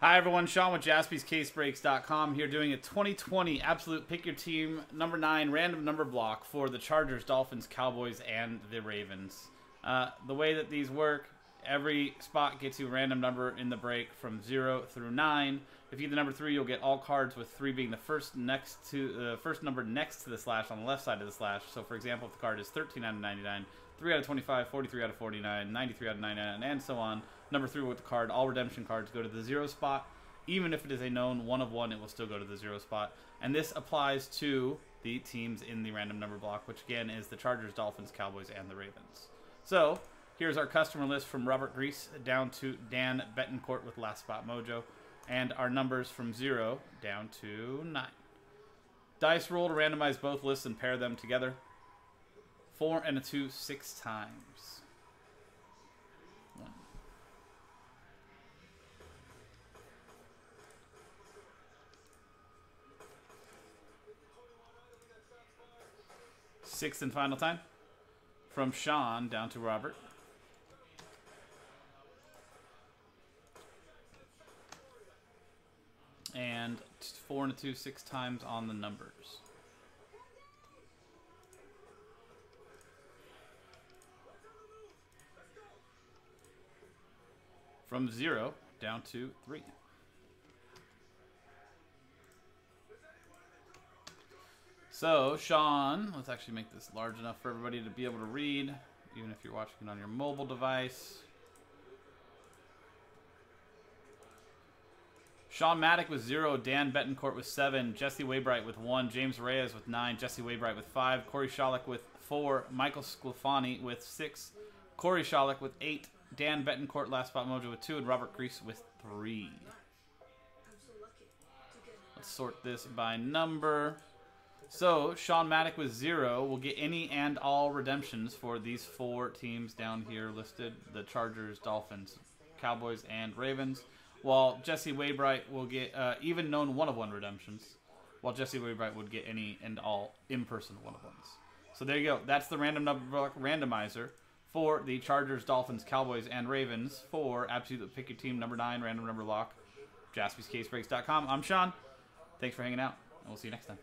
Hi everyone, Sean with JaspysCaseBreaks.com here doing a 2020 Absolute Pick Your Team number 9 random number block for the Chargers, Dolphins, Cowboys, and the Ravens. The way that these work, every spot gets you a random number in the break from 0 through 9. If you get the number 3, you'll get all cards with 3 being the first number next to the slash on the left side of the slash. So for example, if the card is 13 out of 99, 3 out of 25, 43 out of 49, 93 out of 99, and so on. Number 3 with the card. All redemption cards go to the 0 spot. Even if it is a known 1 of 1, it will still go to the 0 spot. And this applies to the teams in the random number block, which again is the Chargers, Dolphins, Cowboys, and the Ravens. So here's our customer list from Robert Grease down to Dan Bettencourt with Last Spot Mojo. And our numbers from 0 down to 9. Dice roll to randomize both lists and pair them together. 4 and a 2 6 times. One. Sixth and final time. From Sean down to Robert. And 4 and a 2 6 times on the numbers. From 0 down to 3. So, Sean, let's actually make this large enough for everybody to be able to read, even if you're watching it on your mobile device. Sean Maddock with 0, Dan Bettencourt with 7, Jesse Waybright with 1, James Reyes with 9, Jesse Waybright with 5, Corey Shalick with 4, Michael Sclofani with 6, Corey Shalick with 8, Dan Bettencourt, Last Spot Mojo with 2, and Robert Grease with 3. Let's sort this by number. So, Sean Maddock with 0 will get any and all redemptions for these 4 teams down here listed, the Chargers, Dolphins, Cowboys, and Ravens. While Jesse Waybright will get even known 1-of-1 redemptions, while Jesse Waybright would get any and all in-person 1-of-1s. So there you go. That's the random number block randomizer for the Chargers, Dolphins, Cowboys, and Ravens for Absolute Pick Your Team number 9 random number block. JaspysCaseBreaks.com. I'm Sean. Thanks for hanging out, and we'll see you next time.